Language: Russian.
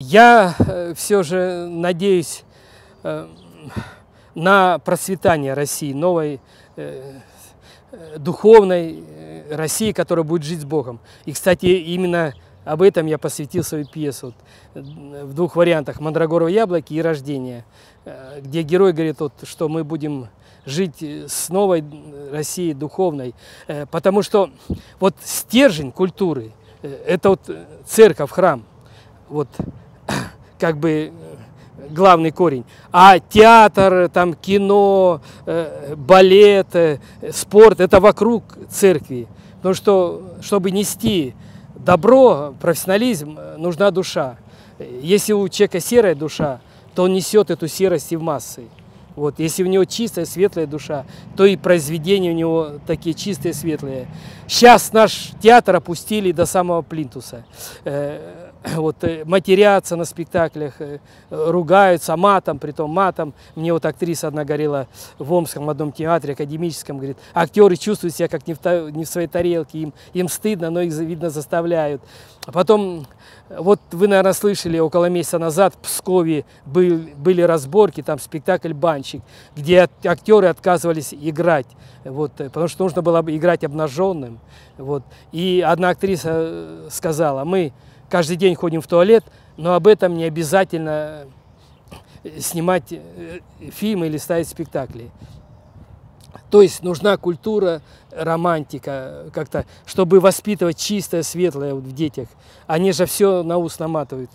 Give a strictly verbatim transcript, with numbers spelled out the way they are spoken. Я все же надеюсь на процветание России, новой духовной России, которая будет жить с Богом. И, кстати, именно об этом я посвятил свою пьесу в двух вариантах «Мандрагоровые яблоки» и «Рождение», где герой говорит, вот, что мы будем жить с новой Россией духовной, потому что вот стержень культуры – это вот церковь, храм, вот как бы главный корень. А театр, там, кино, балет, спорт – это вокруг церкви, потому что, чтобы нести добро, профессионализм, нужна душа. Если у человека серая душа, то он несет эту серость и в массы. Вот. Если у него чистая, светлая душа, то и произведения у него такие чистые, светлые. Сейчас наш театр опустили до самого плинтуса. Вот, матерятся на спектаклях, ругаются матом, притом матом. Мне вот актриса одна говорила в Омском одном театре, академическом, говорит, актеры чувствуют себя как не в, не в своей тарелке, им, им стыдно, но их, видно, заставляют. А потом, вот вы, наверное, слышали, около месяца назад в Пскове был, были разборки, там спектакль «Банчик», где от, актеры отказывались играть, вот, потому что нужно было играть обнаженным. Вот. И одна актриса сказала, мы каждый день ходим в туалет, но об этом не обязательно снимать фильмы или ставить спектакли. То есть нужна культура, романтика, как-то, чтобы воспитывать чистое, светлое в детях. Они же все на ус наматывают.